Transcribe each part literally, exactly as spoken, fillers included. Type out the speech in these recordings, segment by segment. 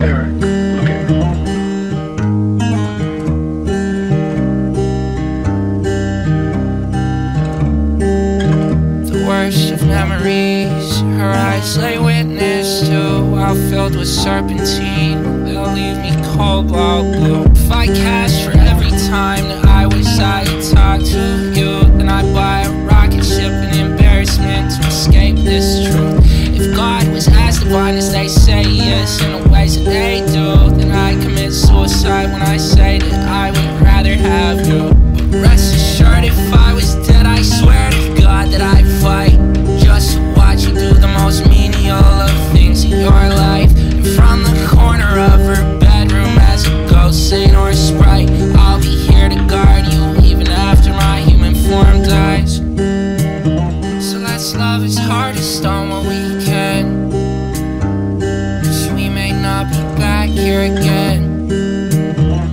Of memories, her eyes lay witness to while filled with serpentine. They'll leave me cold, wild blue. If I cash for every time that I wish I had talked to you, then I'd buy a rocket ship in embarrassment to escape this truth. If God was as divine as they say he is in the ways that they do, then I commit suicide when I say that I would rather have you. But rest assured, if I was dead, I swear to God that I'd fight. Love is hardest on what we can, so we may not be back here again.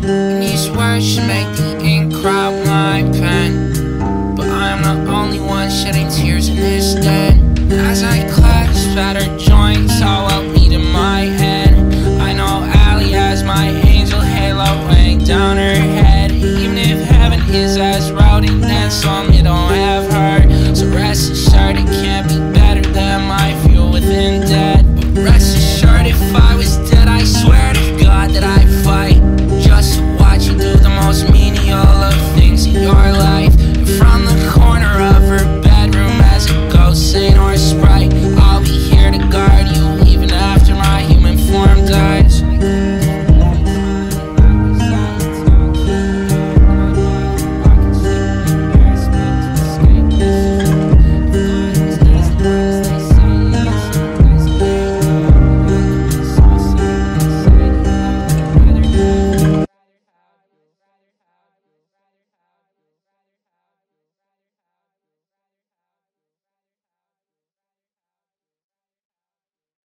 And these words should make the ink crowd my pen, but I'm the only one shedding tears in this den. As I clasp at her